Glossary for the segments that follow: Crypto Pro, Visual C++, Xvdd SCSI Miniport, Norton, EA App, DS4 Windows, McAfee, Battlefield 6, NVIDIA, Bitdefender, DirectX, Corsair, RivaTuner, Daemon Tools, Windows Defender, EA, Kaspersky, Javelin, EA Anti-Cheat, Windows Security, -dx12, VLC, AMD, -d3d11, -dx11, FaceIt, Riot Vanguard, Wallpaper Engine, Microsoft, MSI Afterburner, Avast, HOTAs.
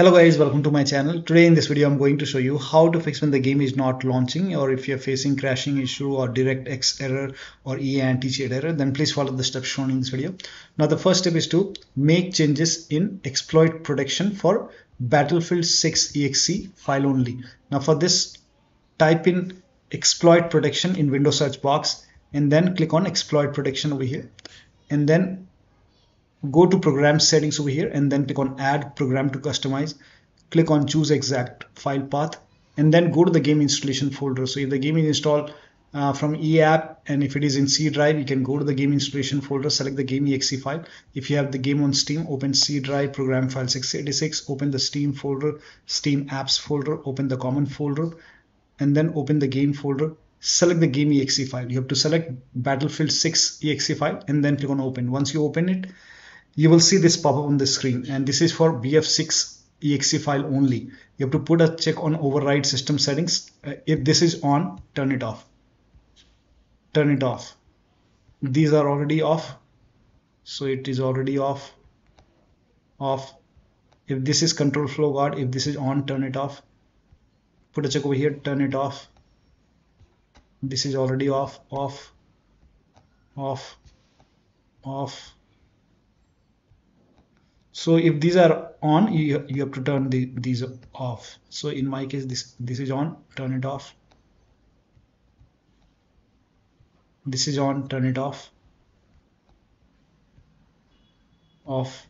Hello guys, welcome to my channel. Today in this video I'm going to show you how to fix when the game is not launching, or if you're facing crashing issue or DirectX error or EA Anti-Cheat error, then please follow the steps shown in this video. Now the first step is to make changes in exploit protection for Battlefield 6 exe file only. Now for this, type in exploit protection in Windows search box and then click on exploit protection over here, and then go to program settings over here and then click on add program to customize. Click on choose exact file path and then go to the game installation folder. So if the game is installed from EA App and if it is in C drive, you can go to the game installation folder, select the game exe file. If you have the game on Steam, open C drive, program file 686, open the Steam folder, Steam apps folder, open the common folder and then open the game folder. Select the game exe file. You have to select Battlefield 6 exe file and then click on open. Once you open it, you will see this pop up on the screen, and this is for BF6 exe file only. You have to put a check on override system settings. If this is on, turn it off. Turn it off. These are already off, so it is already off. Off. If this is control flow guard, if this is on, turn it off. Put a check over here, turn it off. This is already off. Off. Off. Off. So if these are on, you have to turn these off. So in my case, this is on, turn it off. This is on, turn it off. Off.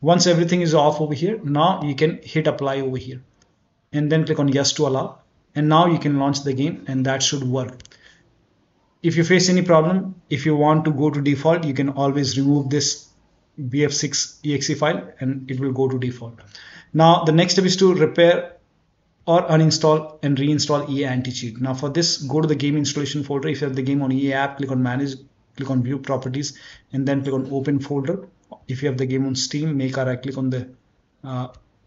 Once everything is off over here, now you can hit apply over here and then click on yes to allow, and now you can launch the game and that should work. If you face any problem, if you want to go to default, you can always remove this BF6 exe file and it will go to default. Now the next step is to repair or uninstall and reinstall EA Anti-Cheat. Now for this, go to the game installation folder. If you have the game on EA App, click on manage, click on view properties and then click on open folder. If you have the game on Steam, make a right click on the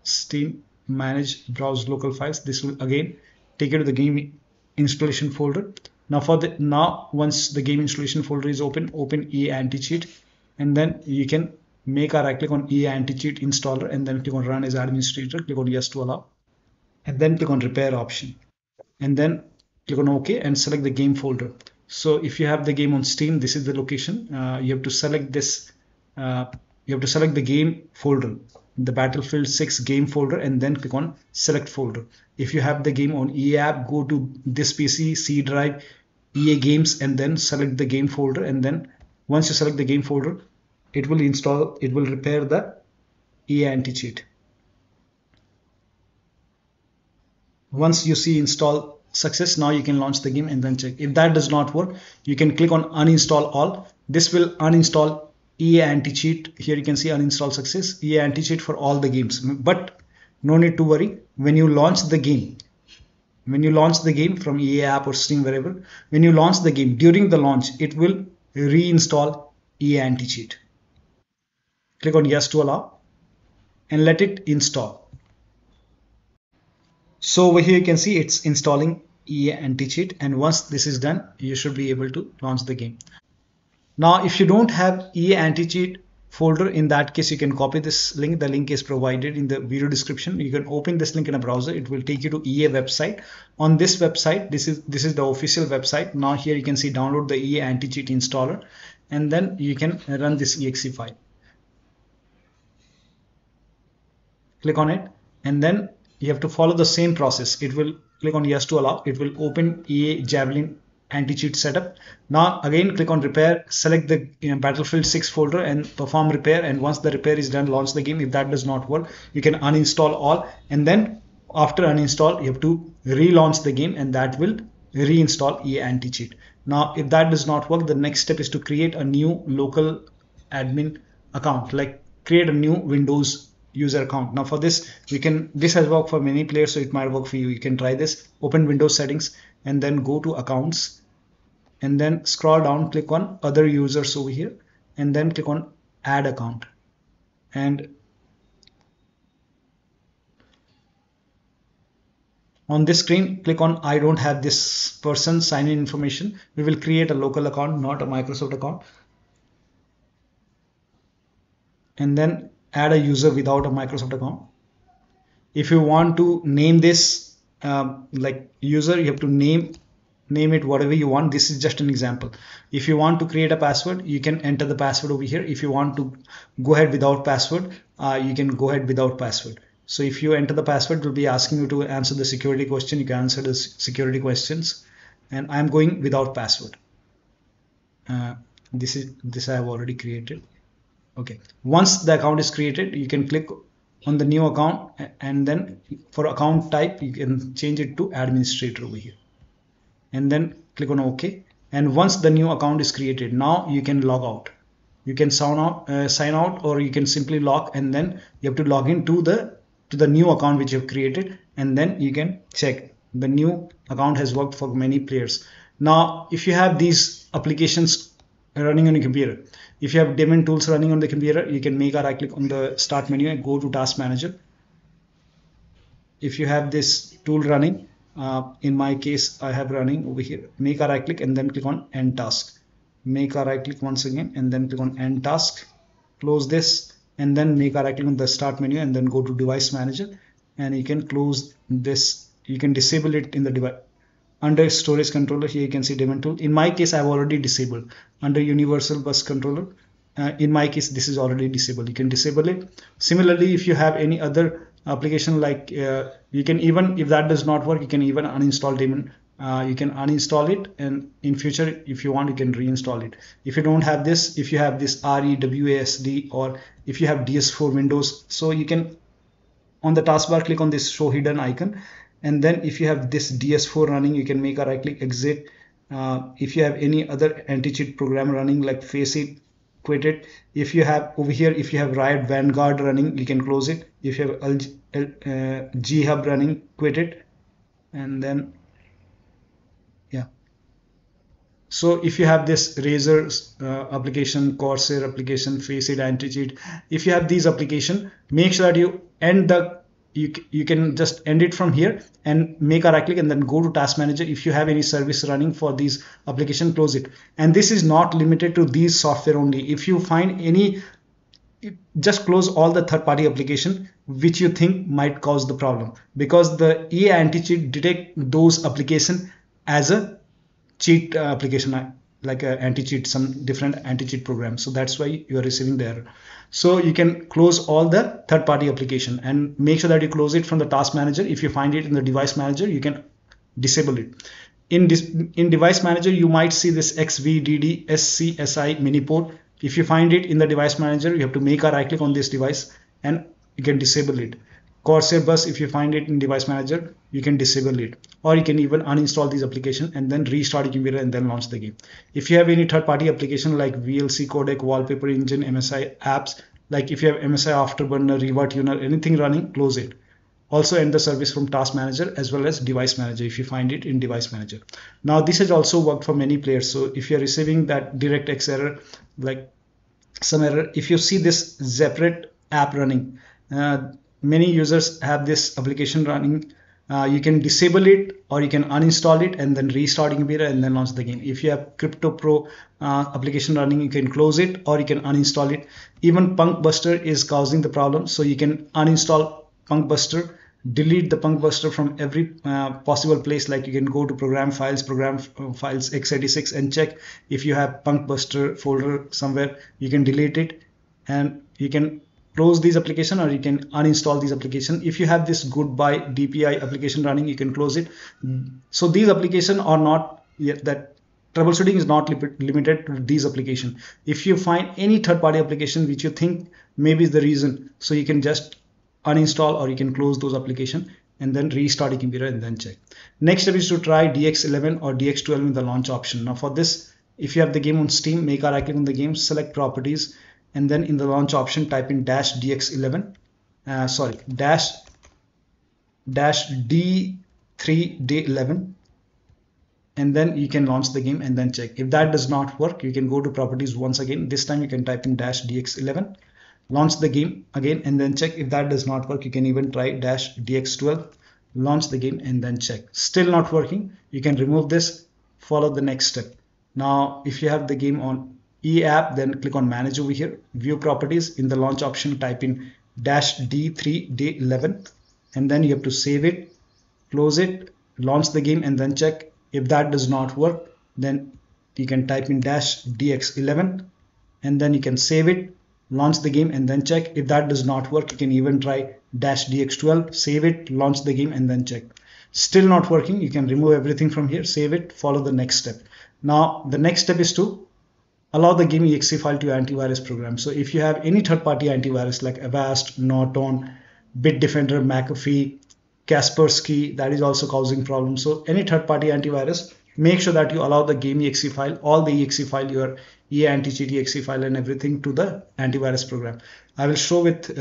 Steam, manage, browse local files. This will again take you to the game installation folder. Now once the game installation folder is open, open EA Anti-Cheat and then you can make a right click on EA Anti-Cheat installer and then click on run as administrator, click on yes to allow and then click on repair option and then click on OK and select the game folder. So if you have the game on Steam, this is the location. You have to select this, you have to select the game folder, the Battlefield 6 game folder and then click on select folder. If you have the game on EA App, go to this PC, C drive, EA games and then select the game folder, and then once you select the game folder, it will install, it will repair the EA Anti-Cheat. Once you see install success, now you can launch the game and then check. If that does not work, you can click on uninstall all. This will uninstall EA Anti-Cheat. Here you can see uninstall success, EA Anti-Cheat for all the games. But no need to worry, when you launch the game from EA App or Steam, wherever, when you launch the game, during the launch it will reinstall EA Anti-Cheat. Click on yes to allow and let it install. So over here you can see it's installing EA Anti-Cheat, and once this is done, you should be able to launch the game. Now, if you don't have EA Anti-Cheat folder, in that case, you can copy this link. The link is provided in the video description. You can open this link in a browser. It will take you to EA website. On this website, this is the official website. Now here you can see download the EA Anti-Cheat installer and then you can run this exe file. Click on it and then you have to follow the same process. It will click on yes to allow. It will open EA Javelin Anti-Cheat setup. Now again click on repair, select the Battlefield 6 folder and perform repair, and once the repair is done, launch the game. If that does not work, you can uninstall all and then after uninstall you have to relaunch the game and that will reinstall EA Anti-Cheat. Now if that does not work, the next step is to create a new local admin account, like create a new Windows user account. Now for this, this has worked for many players, so it might work for you. You can try this. Open Windows settings and then go to accounts and then scroll down, click on other users over here and then click on add account, and on this screen click on I don't have this person sign in information. We will create a local account, not a Microsoft account, and then add a user without a Microsoft account. If you want to name this like user, you have to name it whatever you want. This is just an example. If you want to create a password, you can enter the password over here. If you want to go ahead without password, you can go ahead without password. So if you enter the password, it will be asking you to answer the security question. You can answer the security questions, and I'm going without password. This I have already created. Okay. Once the account is created, you can click on the new account, and then for account type, you can change it to administrator over here, and then click on OK. And once the new account is created, now you can log out. You can sign out, or you can simply log, and then you have to log in to the new account which you have created, and then you can check the new account has worked for many players. Now, if you have these applications running on your computer, if you have Daemon Tools running on the computer, you can make a right click on the start menu and go to Task Manager. If you have this tool running, in my case, I have running over here, make a right click and then click on End Task. Make a right click once again and then click on End Task. Close this and then make a right click on the Start menu and then go to Device Manager, and you can close this. You can disable it in the device. Under Storage Controller, here you can see Daemon Tool. In my case, I have already disabled. Under Universal Bus Controller, in my case, this is already disabled. You can disable it. Similarly, if you have any other application, like you can even, if that does not work, you can even uninstall Daemon. You can uninstall it, and in future, if you want, you can reinstall it. If you don't have this, if you have this REWASD, or if you have DS4 Windows, so you can, on the taskbar, click on this Show Hidden icon. And then if you have this DS4 running, you can make a right click, exit. If you have any other anti-cheat program running like FaceIt, quit it. If you have over here, if you have Riot Vanguard running, you can close it. If you have G Hub running, quit it. And then, yeah. So if you have this Razer application, Corsair application, FaceIt, anti-cheat, if you have these application, make sure that you end the you can just end it from here and make a right click and then go to Task Manager. If you have any service running for these application, close it. And this is not limited to these software only. If you find any, just close all the third-party application which you think might cause the problem, because the EA anti-cheat detect those application as a cheat application, like a anti-cheat, some different anti-cheat program. So that's why you are receiving the error. So you can close all the third-party application and make sure that you close it from the Task Manager. If you find it in the Device Manager, you can disable it. In Device Manager, you might see this XVDD SCSI mini port. If you find it in the Device Manager, you have to make a right-click on this device and you can disable it. Corsair Bus, if you find it in Device Manager, you can disable it, or you can even uninstall these application and then restart your computer and then launch the game. If you have any third-party application like VLC codec, Wallpaper Engine, MSI apps, like if you have MSI Afterburner, RivaTuner, anything running, close it. Also end the service from Task Manager as well as Device Manager if you find it in Device Manager. Now this has also worked for many players. So if you're receiving that DirectX error, like some error, if you see this separate app running, many users have this application running. You can disable it, or you can uninstall it and then restart your computer and then launch the game. If you have Crypto Pro application running, you can close it or you can uninstall it. Even Punkbuster is causing the problem. So you can uninstall Punkbuster, delete the Punkbuster from every possible place. Like you can go to program files x86 and check if you have Punkbuster folder somewhere, you can delete it, and you can close these application or you can uninstall these application. If you have this GoodbyeDPI application running, you can close it. So these application are not yet, that troubleshooting is not limited to these application. If you find any third-party application which you think maybe is the reason, so you can just uninstall or you can close those application and then restart your computer and then check. Next step is to try DX11 or DX12 with the launch option. Now for this, if you have the game on Steam, make a right click on the game, select Properties, and then in the launch option type in -D3D11, and then you can launch the game and then check. If that does not work, you can go to Properties once again. This time you can type in -DX11, launch the game again and then check. If that does not work, you can even try -DX12, launch the game and then check. Still not working, you can remove this, follow the next step. Now if you have the game on EA App, then click on Manage over here, View Properties. In the launch option, type in -D3D11, and then you have to save it, close it, launch the game, and then check. If that does not work, then you can type in -DX11, and then you can save it, launch the game, and then check. If that does not work, you can even try -DX12, save it, launch the game, and then check. Still not working, you can remove everything from here, save it, follow the next step. Now the next step is to allow the game exe file to your antivirus program. So if you have any third-party antivirus like Avast, Norton, Bitdefender, McAfee, Kaspersky, that is also causing problems. So any third-party antivirus, make sure that you allow the game exe file, all the exe file, your EA Anti-Cheat exe file and everything to the antivirus program. I will show with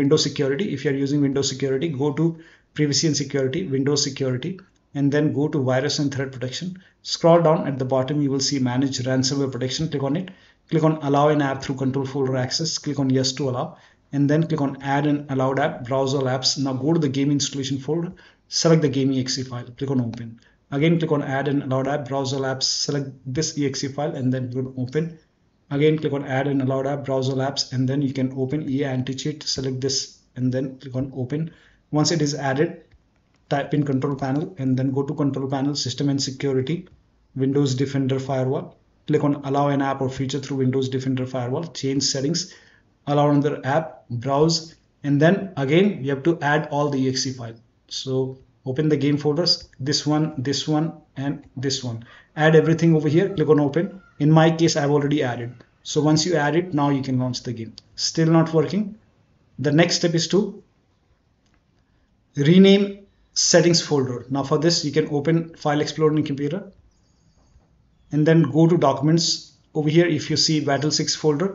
Windows Security. If you are using Windows Security, go to Privacy and Security, Windows Security, and then go to Virus and Threat Protection. Scroll down at the bottom, you will see Manage Ransomware Protection. Click on it. Click on Allow an app through Control Folder Access. Click on Yes to allow. And then click on Add an Allowed App, Browse all apps. Now go to the Game Installation folder, select the Game exe file, click on Open. Again, click on Add an Allowed App, Browse all apps, select this exe file, and then you will open. Again, click on Add an Allowed App, Browse all apps, and then you can open EA Anti-Cheat, select this, and then click on Open. Once it is added, type in Control Panel, and then go to Control Panel, System and Security, Windows Defender Firewall. Click on Allow an app or feature through Windows Defender Firewall, change settings, allow another app, browse, and then again you have to add all the exe file. So open the game folders, this one, and this one. Add everything over here, click on Open. In my case, I've already added. So once you add it, now you can launch the game. Still not working. The next step is to rename settings folder. Now for this, you can open File Explorer on your computer, and then go to Documents. Over here, if you see Battle 6 folder,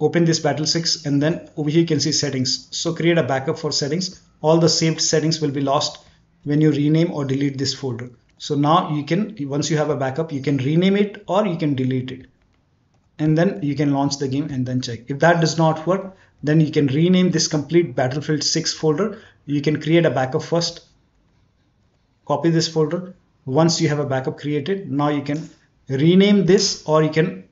open this Battle 6, and then over here you can see settings. So create a backup for settings. All the saved settings will be lost when you rename or delete this folder. So now you can, once you have a backup, you can rename it or you can delete it. And then you can launch the game and then check. If that does not work, then you can rename this complete Battlefield 6 folder. You can create a backup first. Copy this folder. Once you have a backup created, now you can rename this or you can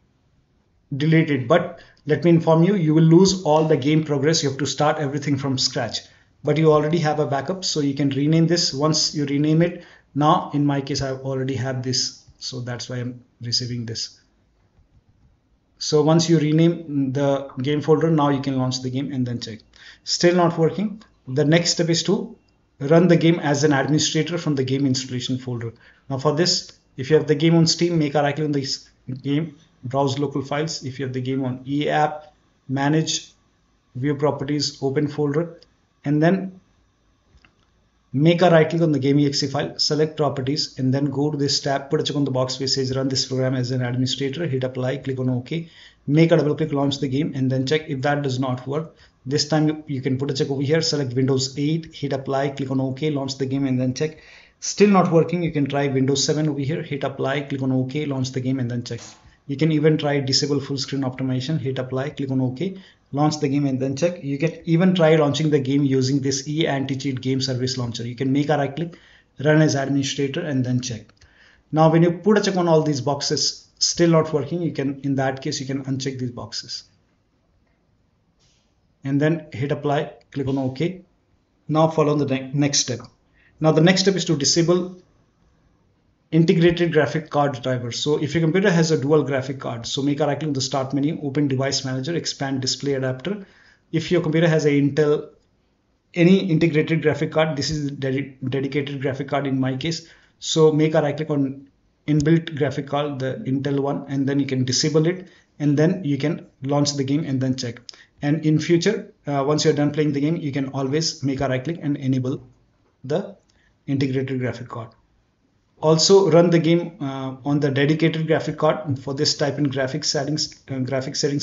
delete it. But let me inform you, you will lose all the game progress. You have to start everything from scratch, but you already have a backup, so you can rename this. Once you rename it, now in my case, I already have this, so that's why I'm receiving this. So once you rename the game folder, now you can launch the game and then check. Still not working. The next step is to run the game as an administrator from the game installation folder. Now for this, if you have the game on Steam, make a right click on this game, browse local files. If you have the game on EA App, manage, view properties, open folder, and then make a right click on the game exe file, select properties, and then go to this tab, put a check on the box which says run this program as an administrator, hit apply, click on OK, make a double click, launch the game, and then check. If that does not work, this time you can put a check over here, select Windows 8, hit apply, click on OK, launch the game, and then check. Still not working, you can try Windows 7 over here, hit apply, click on OK, launch the game, and then check. You can even try disable full screen optimization, hit apply, click on OK, launch the game, and then check. You can even try launching the game using this EA Anti-Cheat game service launcher. You can make a right click, run as administrator, and then check. Now when you put a check on all these boxes, still not working, you can, in that case, you can uncheck these boxes. And then hit apply, click on OK. Now follow the next step. Now the next step is to disable integrated graphic card driver. So if your computer has a dual graphic card, so make a right click on the start menu, open device manager, expand display adapter. If your computer has a Intel, any integrated graphic card, this is dedicated graphic card in my case. So make a right click on inbuilt graphic card, the Intel one, and then you can disable it, and then you can launch the game and then check. And in future, once you're done playing the game, you can always make a right click and enable the integrated graphic card. Also run the game on the dedicated graphic card. And for this, type in graphic settings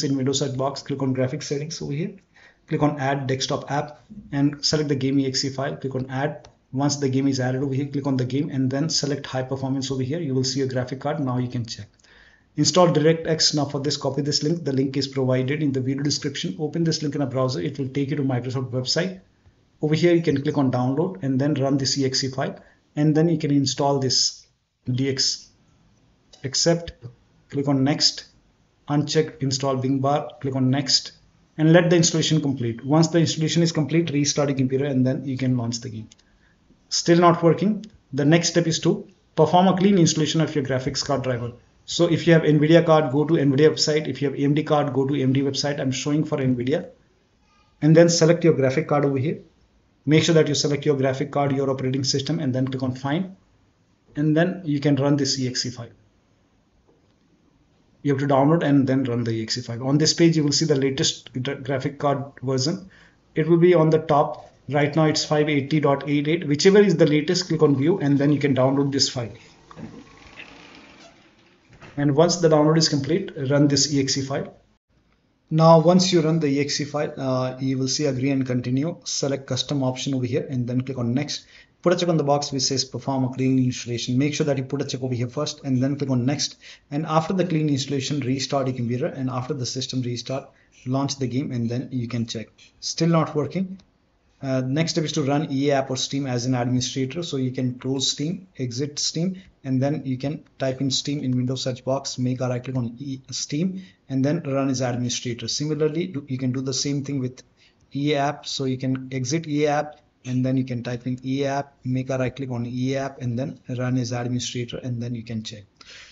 in Windows search box, click on graphic settings over here, click on add desktop app, and select the game exe file, click on add. Once the game is added over here, click on the game, and then select high performance over here. You will see a graphic card. Now you can check. Install DirectX. Now for this, copy this link. The link is provided in the video description. Open this link in a browser. It will take you to Microsoft website. Over here, you can click on download and then run this exe file. And then you can install this DX, accept, click on next, uncheck install WinBar, click on next, and let the installation complete. Once the installation is complete, restart your computer and then you can launch the game. Still not working, the next step is to perform a clean installation of your graphics card driver. So if you have NVIDIA card, go to NVIDIA website. If you have AMD card, go to AMD website. I'm showing for NVIDIA. And then select your graphic card over here. Make sure that you select your graphic card, your operating system, and then click on Find. And then you can run this exe file. You have to download and then run the exe file. On this page, you will see the latest graphic card version. It will be on the top. Right now, it's 580.88. Whichever is the latest, click on View, and then you can download this file. And once the download is complete, run this exe file. Now, once you run the exe file, you will see Agree and Continue. Select Custom option over here and then click on Next. Put a check on the box which says Perform a Clean Installation. Make sure that you put a check over here first and then click on Next. And after the clean installation, restart your computer. And after the system restart, launch the game and then you can check. Still not working. Next step is to run EA App or Steam as an administrator. So you can close Steam, exit Steam, and then you can type in Steam in Windows search box, make a right click on Steam, and then run as administrator. Similarly, you can do the same thing with EA App. So you can exit EA App, and then you can type in EA App, make a right click on EA App, and then run as administrator, and then you can check.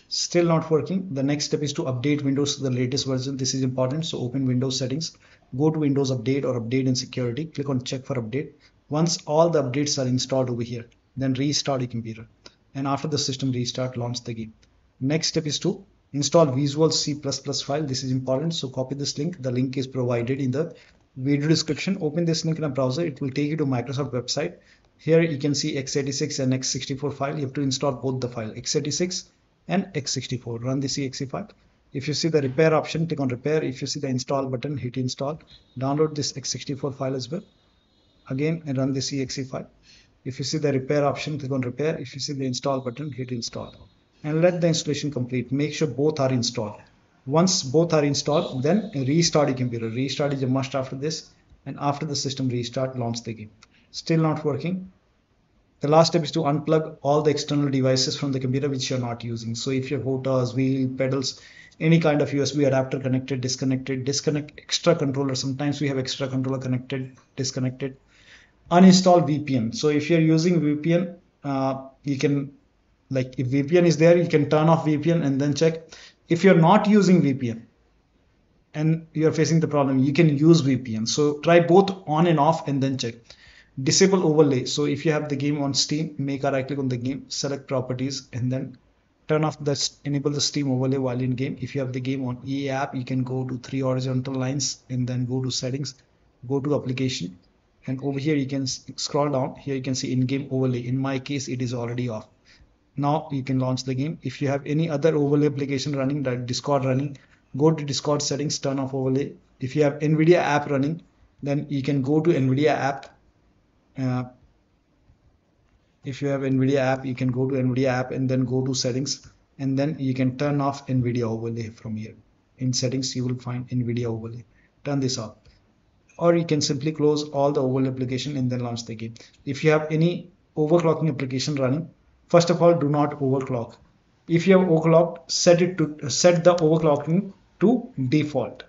Still not working. The next step is to update Windows to the latest version. This is important. So open Windows settings, go to Windows Update or Update and Security, click on Check for Update. Once all the updates are installed over here, then restart your computer. And after the system restart, launch the game. Next step is to install Visual C++ file. This is important. So copy this link. The link is provided in the video description. Open this link in a browser. It will take you to Microsoft website. Here you can see x86 and x64 file. You have to install both the file, x86 and x64. Run this exe file. If you see the repair option, click on repair. If you see the install button, hit install. Download this x64 file as well. Again, and run this exe file. If you see the repair option, click on repair. If you see the install button, hit install. And let the installation complete. Make sure both are installed. Once both are installed, then restart your computer. Restart is a must after this. And after the system restart, launch the game. Still not working. The last step is to unplug all the external devices from the computer which you're not using. So if your HOTAs, wheel, pedals, any kind of USB adapter connected, disconnected, disconnect extra controller. Sometimes we have extra controller connected, disconnected. Uninstall VPN. So if you're using VPN, you can, like if VPN is there, you can turn off VPN and then check. If you're not using VPN and you're facing the problem, you can use VPN. So try both on and off and then check. Disable overlay. So if you have the game on Steam, make a right click on the game, select properties, and then turn off the enable the Steam overlay while in game. If you have the game on EA App, you can go to 3 horizontal lines and then go to settings, go to application, and over here you can scroll down. Here you can see in-game overlay. In my case, it is already off. Now you can launch the game. If you have any other overlay application running, like Discord running, go to Discord settings, turn off overlay. If you have NVIDIA app running, then you can go to NVIDIA app. If you have NVIDIA app, you can go to NVIDIA app and then go to settings, and then you can turn off NVIDIA overlay from here. In settings, you will find NVIDIA overlay. Turn this off, or you can simply close all the overlay application and then launch the game. If you have any overclocking application running, first of all, do not overclock. If you have overclocked, set the overclocking to default.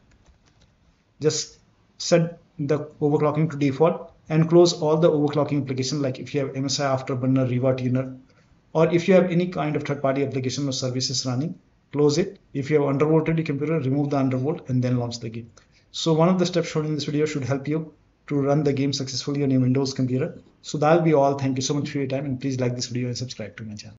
Just set the overclocking to default. And close all the overclocking application, like if you have MSI Afterburner, RivaTuner, or if you have any kind of third-party application or services running, close it. If you have undervolted your computer, remove the undervolt and then launch the game. So one of the steps shown in this video should help you to run the game successfully on your Windows computer. So that'll be all. Thank you so much for your time, and please like this video and subscribe to my channel.